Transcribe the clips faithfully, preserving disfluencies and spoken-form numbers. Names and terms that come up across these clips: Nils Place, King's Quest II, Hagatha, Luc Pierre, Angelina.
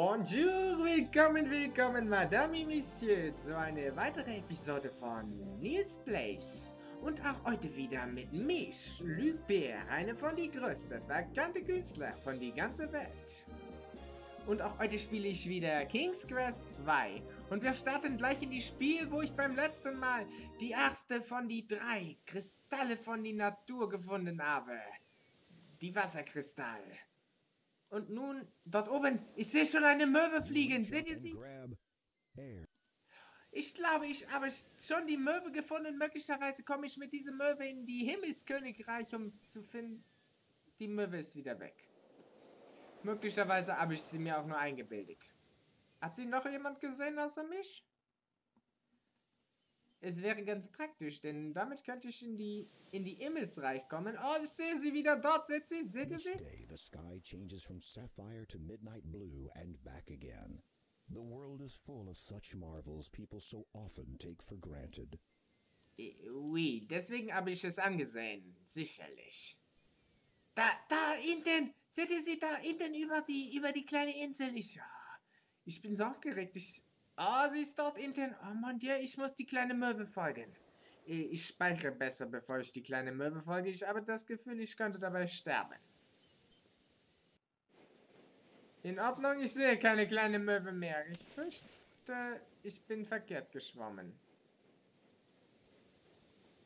Bonjour, willkommen, willkommen, Madame, Monsieur, zu einer weiteren Episode von Nils Place. Und auch heute wieder mit mich, Luc Pierre, einer von den größten bekannten Künstlern von der ganzen Welt. Und auch heute spiele ich wieder King's Quest zwei. Und wir starten gleich in die Spiel, wo ich beim letzten Mal die erste von die drei Kristalle von der Natur gefunden habe. Die Wasserkristalle. Und nun, dort oben, ich sehe schon eine Möwe fliegen, seht ihr sie? Ich glaube, ich habe schon die Möwe gefunden, möglicherweise komme ich mit dieser Möwe in die Himmelskönigreich, um zu finden. Die Möwe ist wieder weg. Möglicherweise habe ich sie mir auch nur eingebildet. Hat sie noch jemand gesehen außer mich? Es wäre ganz praktisch, denn damit könnte ich in die in die Himmelsreich kommen. Oh, ich sehe sie wieder dort. Seht sie? Seht ihr sie? The sky changes from sapphire to midnight blue and back again. The world is full of such marvels people so often take for granted. Oui, deswegen habe ich es angesehen, sicherlich. Da, da hinten, seht ihr sie da hinten über die über die kleine Insel? Ich, ich bin so aufgeregt. Ich Ah, oh, sie ist dort hinten. Oh Mann, ja, ich muss die kleine Möwe folgen. Ich speichere besser, bevor ich die kleine Möwe folge. Ich habe das Gefühl, ich könnte dabei sterben. In Ordnung, ich sehe keine kleine Möwe mehr. Ich fürchte, ich bin verkehrt geschwommen.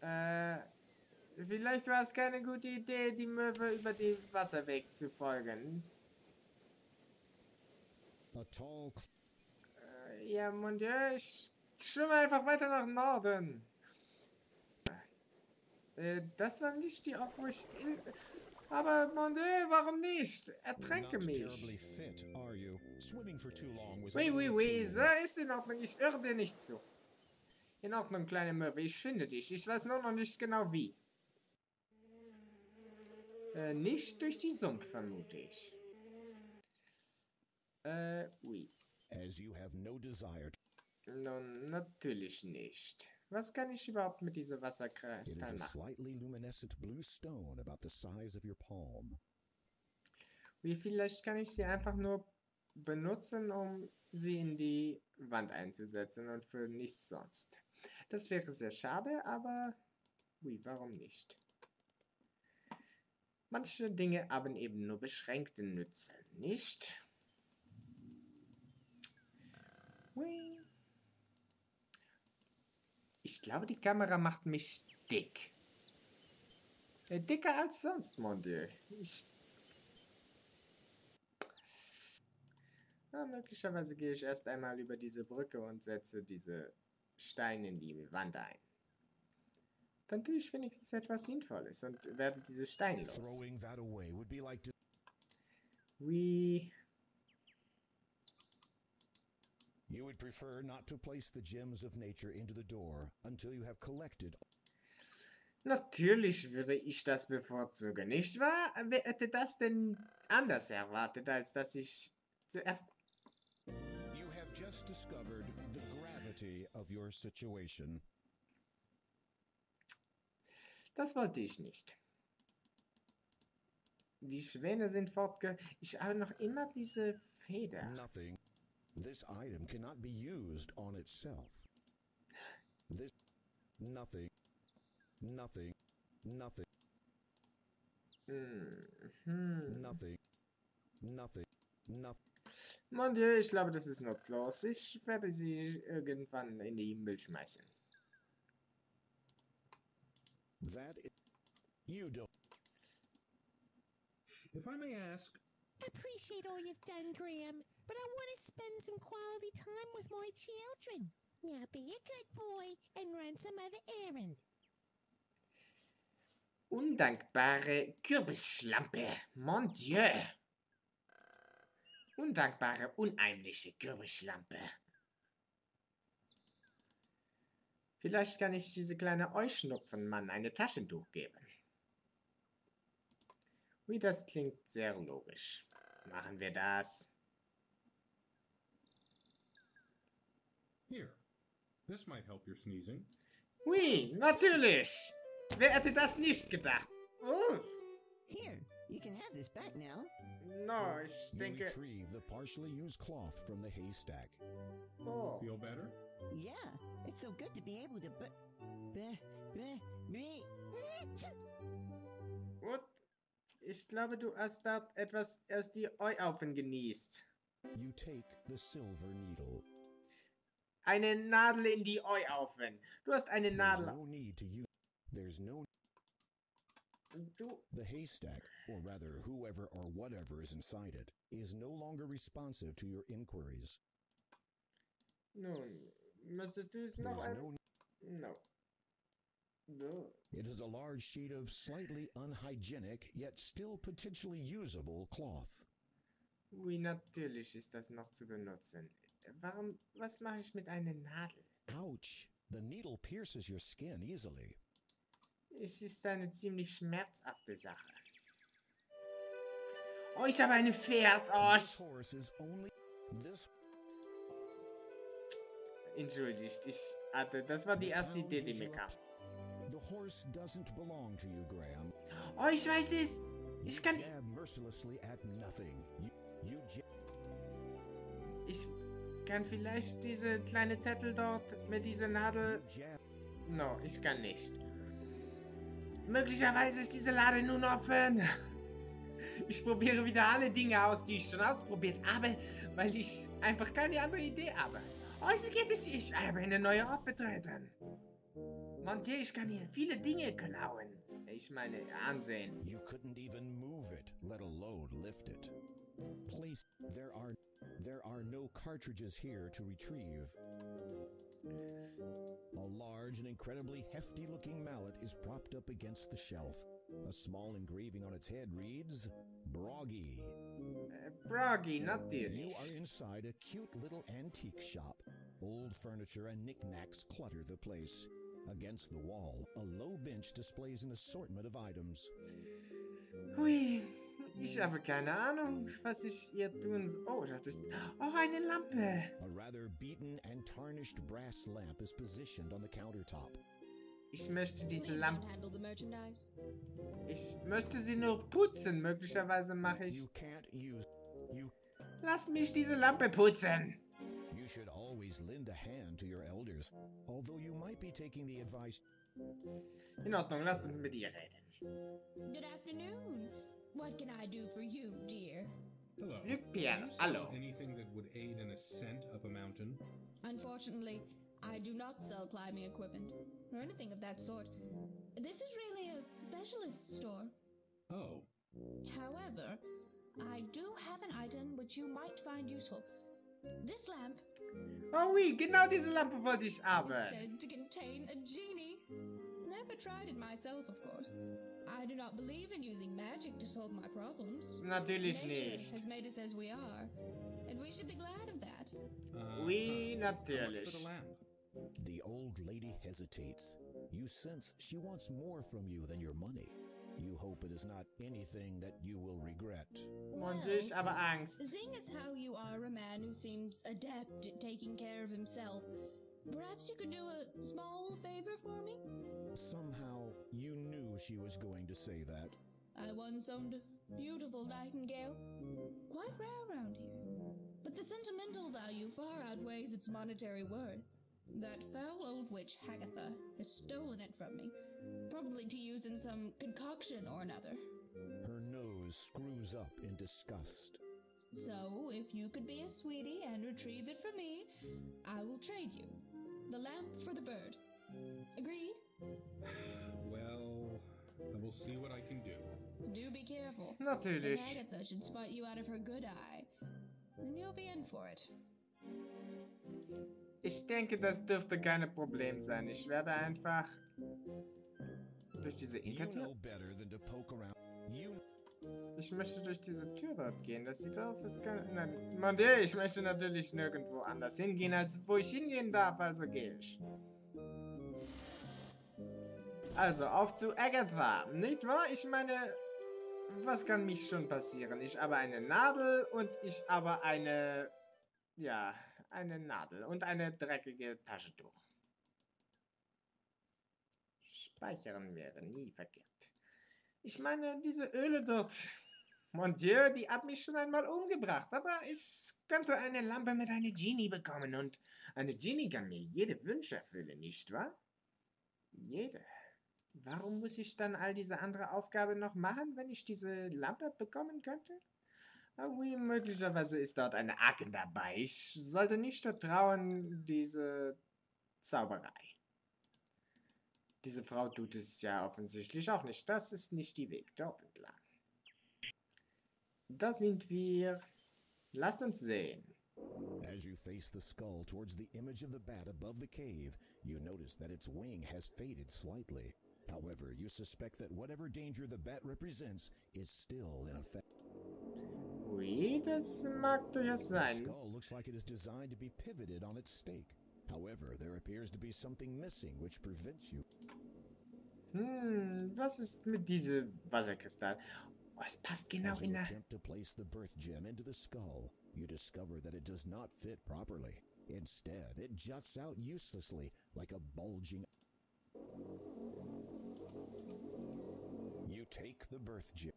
Äh, vielleicht war es keine gute Idee, die Möwe über den Wasserweg zu folgen. Ja, mon Dieu, ich schwimme einfach weiter nach Norden. Äh, das war nicht die Ort, wo ich... In... Aber, mon Dieu, warum nicht? Ertränke mich. Oui, oui, oui, so ist in Ordnung. Ich irre dir nicht zu. In Ordnung, kleine Möwe, ich finde dich. Ich weiß nur noch nicht genau wie. Äh, nicht durch die Sumpf, vermute ich. Äh, oui. As you have no desire to... Nun, natürlich nicht. Was kann ich überhaupt mit dieser Wasserkristall machen? Wie vielleicht kann ich sie einfach nur benutzen, um sie in die Wand einzusetzen und für nichts sonst. Das wäre sehr schade, aber... Ui, warum nicht? Manche Dinge haben eben nur beschränkten Nutzen, nicht? Ich glaube, die Kamera macht mich dick. Dicker als sonst, mon Dieu. Ich ja, möglicherweise gehe ich erst einmal über diese Brücke und setze diese Steine in die Wand ein. Dann tue ich wenigstens etwas Sinnvolles und werde diese Steine los. Wie... You would prefer not to place the gems of nature into the door until you have collected. Natürlich würde ich das bevorzugen, nicht wahr? Wer hätte das denn anders erwartet, als dass ich zuerst... You have just discovered the gravity of your situation. Das wollte ich nicht. Die Schwäne sind fortge... Ich habe noch immer diese Feder. Nothing. This item cannot be used on itself. This nothing, nothing, nothing, mm-hmm. nothing, nothing, nothing. Mon Dieu, ich glaube, das ist nutzlos. Ich werde sie irgendwann in die Müll schmeißen. That is, you don't. If I may ask. Appreciate all you've done, Graham, but I want to spend some quality time with my children. Now be a good boy and run some other errand. Undankbare Kürbisschlampe, mon Dieu. Undankbare, unheimliche Kürbisschlampe. Vielleicht kann ich diese kleine Euschnupfenmann eine Taschentuch geben. Wie das klingt sehr logisch. Machen wir das. Here. This might help your sneezing. Oui, natürlich. Wer hätte das nicht gedacht? Uff. Here. You can have this back now. No, I stink it. You retrieve the partially used cloth from the haystack. Oh. Feel better? Yeah, it's so good to be able to b b b b. What? Ich glaube, du hast da etwas aus die Augen genießt. You take the silver needle. Eine Nadel in die Augen. Du hast eine Nadel. There's no need to use. There's no. Du. The haystack, or rather whoever or whatever is inside it, is no longer responsive to your inquiries. Nun, müsstest du es noch ein... No. No. It is a large sheet of slightly unhygienic, yet still potentially usable cloth. Wie natürlich ist das noch zu benutzen. Warum, was mache ich mit einer Nadel? Ouch! The needle pierces your skin easily. Es ist eine ziemlich schmerzhafte Sache. Oh, ich habe eine Pferd. Oh, entschuldigt, ich hatte, das war die erste Idee, die mir kam. The horse doesn't belong to you, Graham. Oh, ich weiß es. Ich kann. Ich kann vielleicht diese kleine Zettel dort mit dieser Nadel. No, ich kann nicht. Möglicherweise ist diese Lade nun offen. Ich probiere wieder alle Dinge aus, die ich schon ausprobiert habe, weil ich einfach keine andere Idee habe. Also geht es, ich habe eine neue Ort betreten. Monte, ich kann hier viele Dinge klauen. Ich meine, ansehen. You couldn't even move it, let alone lift it. Please, there are, there are no cartridges here to retrieve. A large and incredibly hefty-looking mallet is propped up against the shelf. A small engraving on its head reads, Broggy. Uh, Broggy, not the You are inside a cute little antique shop. Old furniture and knickknacks clutter the place. Against the wall, a low bench displays an assortment of items. Hui, ich habe keine Ahnung, was ich hier tun soll. Oh, das ist auch eine Lampe. A rather beaten and tarnished brass lamp is positioned on the countertop. Ich möchte diese Lampe. Ich möchte sie nur putzen. Möglicherweise mache ich. You can't use. You. Lass mich diese Lampe putzen. You should always lend a hand to your elders, although you might be taking the advice. In Ordnung, lasst uns mit ihr reden. Good afternoon. What can I do for you, dear? Hello. Luc Pierre, hallo. Anything that would aid an ascent up a mountain? Unfortunately, I do not sell climbing equipment or anything of that sort. This is really a specialist store. Oh. However, I do have an item which you might find useful. This lamp. Oh, oui, genau diese Lampe wollte ich haben. Said to contain a genie. Never tried it myself, of course. I do not believe in using magic to solve my problems. Natürlich nicht. Has made us as we are, and we should be glad of that. Uh, oui, natürlich. The old lady hesitates. You sense she wants more from you than your money. You hope it is not anything that you will regret. Well, seeing as how you are a man who seems adept at taking care of himself, perhaps you could do a small favor for me? Somehow, you knew she was going to say that. I once owned a beautiful nightingale, quite rare around here. But the sentimental value far outweighs its monetary worth. That foul old witch, Hagatha, has stolen it from me, probably to use in some concoction or another. Her nose screws up in disgust. So, if you could be a sweetie and retrieve it from me, I will trade you the lamp for the bird. Agreed? Well, I will see what I can do. Do be careful. Not do this. Hagatha should spot you out of her good eye, and you'll be in for it. Ich denke, das dürfte kein Problem sein. Ich werde einfach durch diese Hintertür. Ich möchte durch diese Tür dort gehen. Das sieht aus, als kann. Mann, ich möchte natürlich nirgendwo anders hingehen, als wo ich hingehen darf. Also gehe ich. Also auf zu Hagatha, nicht wahr? Ich meine, was kann mich schon passieren? Ich habe eine Nadel und ich habe eine. Ja, eine Nadel und eine dreckige Taschentuch. Speichern wäre nie verkehrt. Ich meine, diese Öle dort. Mon Dieu, die hat mich schon einmal umgebracht. Aber ich könnte eine Lampe mit einer Genie bekommen. Und eine Genie kann mir jede Wünsche erfüllen, nicht wahr? Jede. Warum muss ich dann all diese andere Aufgabe noch machen, wenn ich diese Lampe bekommen könnte? Oui, möglicherweise ist dort eine Aken dabei. Ich sollte nicht vertrauen, diese Zauberei. Diese Frau tut es ja offensichtlich auch nicht. Das ist nicht die Weg dort entlang. Da sind wir. Lasst uns sehen. As you face the skull towards the image of the bat above the cave, you notice that its wing has faded slightly. However, you suspect that whatever danger the bat represents is still in effect. Oui, das mag durchaus sein. The skull looks like it is designed to be pivoted on its stake. However, there appears to be something missing which prevents you. Hm, was ist mit diesem Wasserkristall? Oh, es passt genau in der... As you attempt to place the birth gem into the skull, you discover that it does not fit properly. Instead, it juts out uselessly like a bulging... You take the birth gem.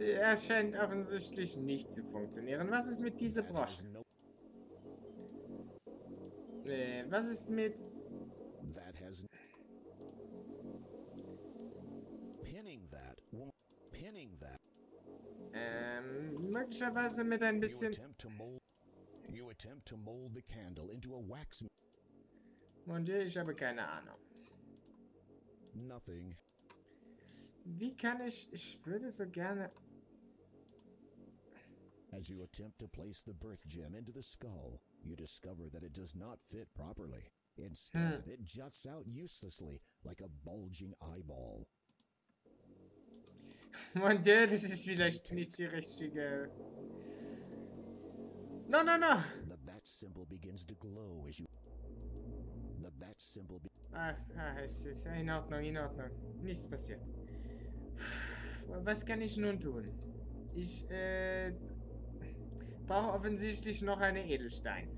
Er scheint offensichtlich nicht zu funktionieren. Was ist mit dieser Brosche? Äh, was ist mit... That has... Pinning that. Pinning that. Ähm, möglicherweise mit ein bisschen... You attempt to mold the candle into a wax... Mon Dieu, ich habe keine Ahnung. Nothing. Wie kann ich... Ich würde so gerne... As you attempt to place the birth gem into the skull, you discover that it does not fit properly. Instead, hm. it juts out uselessly like a bulging eyeball. Mon Dieu, das ist vielleicht nicht die richtige... No, no, no! The bat symbol begins to glow as you... The bat symbol... Ah, ah, es ist in Ordnung, in Ordnung. Nichts passiert. Was kann ich nun tun? Ich äh, brauche offensichtlich noch einen Edelstein.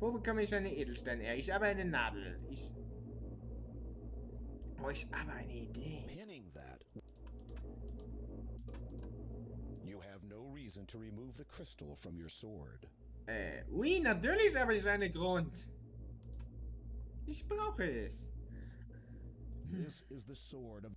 Wo bekomme ich einen Edelstein her? Ich habe eine Nadel. Ich, oh, ich habe eine Idee. Pinning that. You have no reason to remove the crystal from your sword. Äh, oui, natürlich habe ich einen Grund. Ich brauche es. This is the sword of...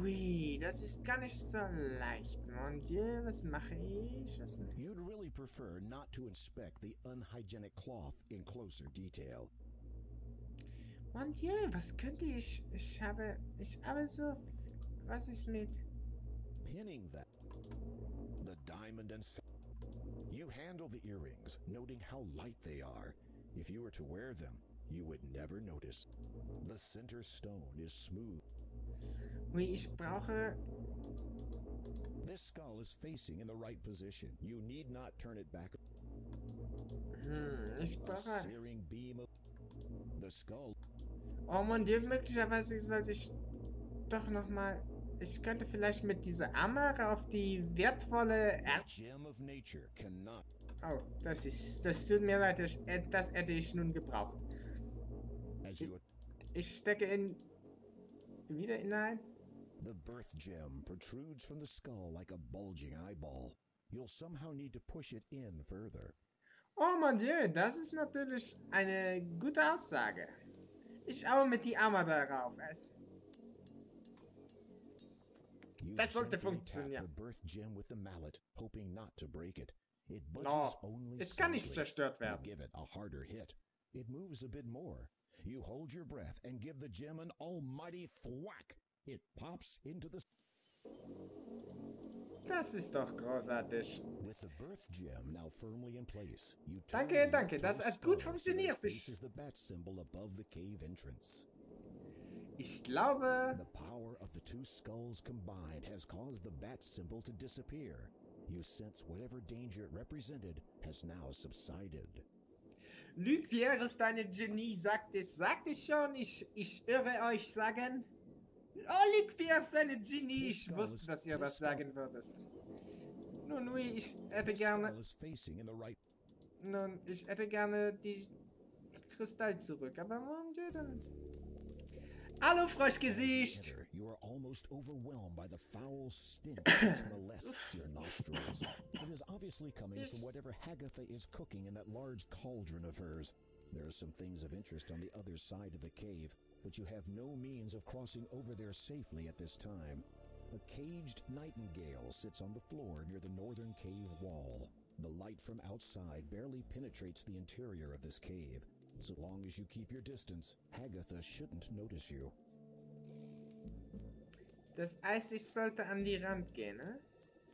Hui, das ist gar nicht so leicht. Mon Dieu, was mache ich? Was mache ich? You'd really prefer not to inspect the unhygienic cloth in closer detail. Mon Dieu, was könnte ich? Ich habe, ich habe so, was ist mit? Pinning that. The diamond and you handle the earrings, noting how light they are. If you were to wear them, you would never notice. The center stone is smooth. Oui, ich brauche. This skull is facing in the right position. You need not turn it back. Hm, ich brauche. Searing beam of the skull. Oh mon Dieu, möglicherweise sollte ich doch noch mal. Ich könnte vielleicht mit dieser Ammere auf die wertvolle er Oh, das ist, das tut mir leid, ich, das hätte ich nun gebraucht. Ich, ich stecke in wieder hinein. The birth gem protrudes from the skull like a bulging eyeball. You'll somehow need to push it in further. Oh mon Dieu, das ist natürlich eine gute Aussage. Ich hau mit die Ammere darauf. Es Das sollte funktionieren. No, es kann nicht zerstört werden. Das ist doch großartig. Danke, danke, das hat gut funktioniert. Ich Ich glaube, the power of the two skulls combined has caused the bat symbol to disappear. You sense whatever danger it represented has now subsided. Luc Pierre ist eine Genie, sagt es, sagt es schon, ich, ich irre euch sagen. Oh, Luc Pierre ist eine Genie, ich wusste, dass ihr das sagen würdest. Nun, oui, ich hätte gerne... Nun, ich hätte gerne die Kristall zurück, aber mon Dieu, dann... Hallo Froschgesicht! You are almost overwhelmed by the foul stink that molests your nostrils. It is obviously coming from whatever Hagatha is cooking in that large cauldron of hers. There are some things of interest on the other side of the cave, but you have no means of crossing over there safely at this time. A caged nightingale sits on the floor near the northern cave wall. The light from outside barely penetrates the interior of this cave. So long as you keep your distance, Hagatha shouldn't notice you. Das Eis sollte an die Rand gehen, ne?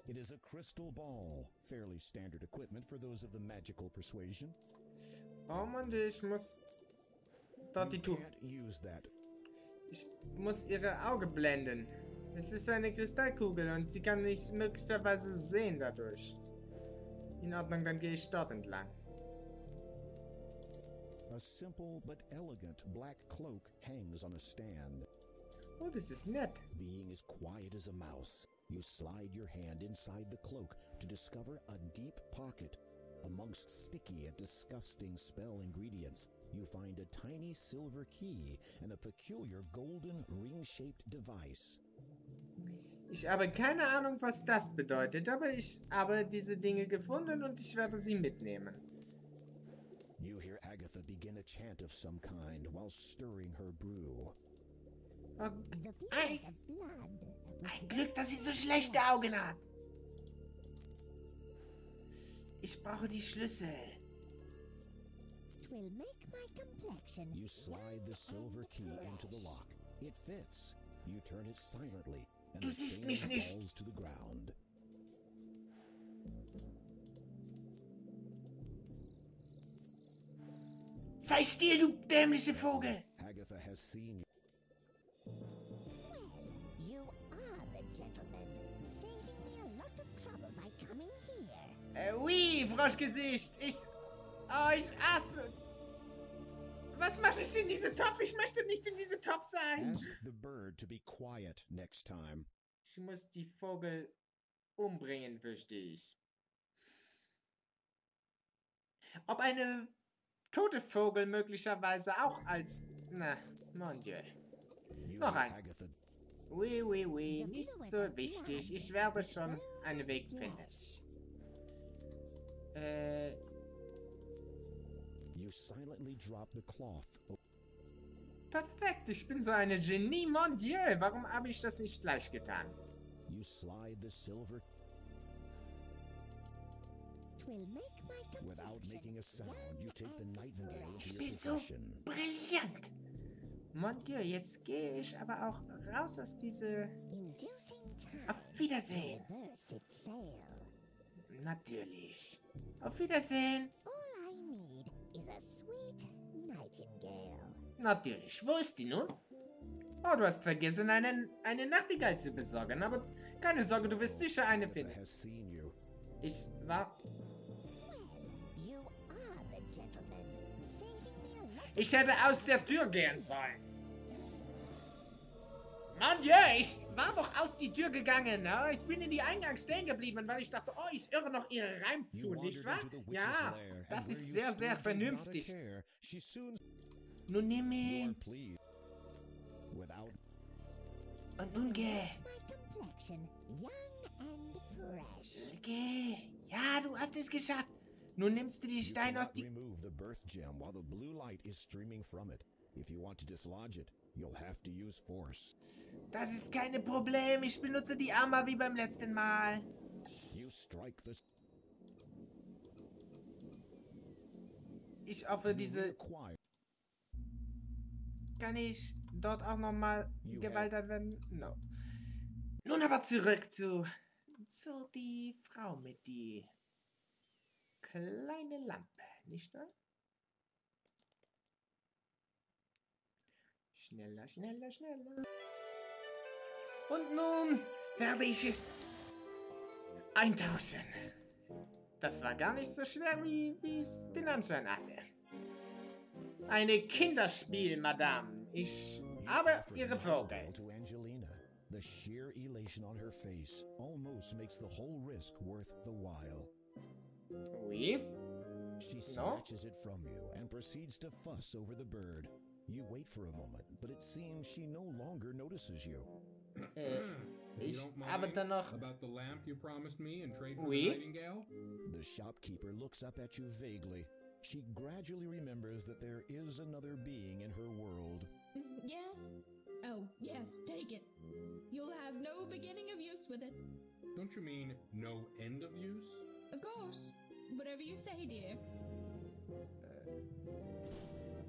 It is a crystal ball, fairly standard equipment for those of the magical persuasion. Oh man, ich muss dort die Tuch. Ich muss ihre Augen blenden. Es ist eine Kristallkugel und sie kann nicht möglicherweise sehen dadurch. In Ordnung, dann gehe ich dort entlang. A simple but elegant black cloak hangs on a stand. Oh, this is nett. Being as quiet as a mouse, you slide your hand inside the cloak to discover a deep pocket. Amongst sticky and disgusting spell ingredients, you find a tiny silver key and a peculiar golden ring-shaped device. Ich habe keine Ahnung, was das bedeutet, aber ich habe diese Dinge gefunden und ich werde sie mitnehmen. You hear Hagatha begin a chant of some kind while stirring her brew. Oh, ein, ein Glück, dass sie so schlechte Augen hat. Ich brauche die Schlüssel. You slide the silver key into the lock. It fits. You turn it silently and it falls to the ground. Sei still, du dämliche Vogel. Hagatha has seen you. Äh, oui, Froschgesicht! Ich... Oh, ich hasse... Was mache ich in diesem Topf? Ich möchte nicht in diesem Topf sein! Ask the bird to be quiet next time. Ich muss die Vogel umbringen, fürchte ich. Ob eine tote Vogel möglicherweise auch als... Na, mon Dieu. Noch ein. Oui, oui, oui, nicht so wichtig. Ich werde schon einen Weg finden. Äh. Perfekt, ich bin so eine Genie, mon Dieu. Warum habe ich das nicht gleich getan? You slide the silver. Without making a sound, you take the nightingale. Ich bin so brillant. Mon Dieu, jetzt gehe ich aber auch raus aus diese... Auf Wiedersehen. Natürlich. Auf Wiedersehen. Natürlich. Wo ist die nun? Oh, du hast vergessen, einen, eine Nachtigall zu besorgen. Aber keine Sorge, du wirst sicher eine finden. Ich war... Ich hätte aus der Tür gehen sollen. Mon Dieu, ich war doch aus die Tür gegangen. Ne? Ich bin in die Eingang stehen geblieben, weil ich dachte, oh, ich irre noch ihre Reim zu, nicht wahr? Ja, das ist sehr, sehr vernünftig. Nun nimm ihn. Und nun geh. Geh. Ja, du hast es geschafft. Nun nimmst du die Steine aus die... Das ist kein Problem, ich benutze die Arma wie beim letzten Mal. Ich hoffe, diese... Kann ich dort auch nochmal Gewalt anwenden? No. Nun aber zurück zu... Zu die Frau mit die... Kleine Lampe, nicht wahr? Schneller, schneller, schneller. Und nun werde ich es eintauschen. Das war gar nicht so schwer, wie, wie es den Anschein hatte. Eine Kinderspiel, Madame. Ich habe ihre Vogel. The sheer elation on her face almost makes the whole risk worth the while. Oui. She snatches it from you and proceeds to fuss over the bird. You wait for a moment, but it seems she no longer notices you. You don't mind about the lamp you promised me and trade for the nightingale? The shopkeeper looks up at you vaguely. She gradually remembers that there is another being in her world. Yes? Oh, yes, take it. You'll have no beginning of use with it. Don't you mean no end of use? Of course. Whatever you say, dear.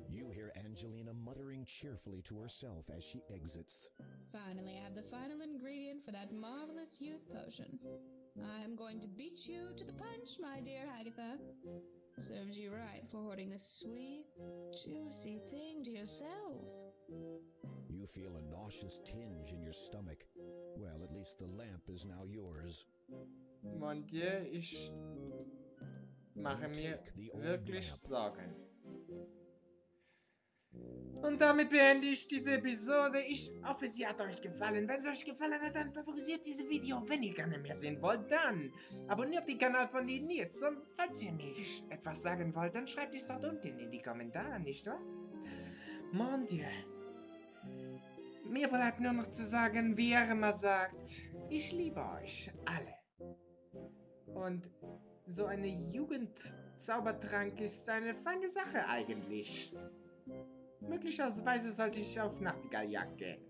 You hear Angelina muttering cheerfully to herself as she exits. Finally, I have the final ingredient for that marvelous youth potion. I'm going to beat you to the punch, my dear Hagatha. Serves you right for hoarding this sweet, juicy thing to yourself. You feel a nauseous tinge in your stomach. Well, at least the lamp is now yours. Mon Dieu, ich mache mir wirklich Sorgen. Und damit beende ich diese Episode. Ich hoffe, sie hat euch gefallen. Wenn es euch gefallen hat, dann favorisiert dieses Video. Wenn ihr gerne mehr sehen wollt, dann abonniert den Kanal von den Nils. Und falls ihr mich etwas sagen wollt, dann schreibt es dort unten in die Kommentare, nicht wahr? Mon Dieu. Mir bleibt nur noch zu sagen, wie er immer sagt, ich liebe euch alle. Und so eine Jugendzaubertrank ist eine feine Sache eigentlich. Möglicherweise sollte ich auf Nachtigalljagd gehen.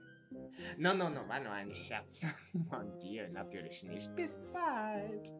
No, no, no, war nur ein Scherz. Mon Dieu, natürlich nicht. Bis bald.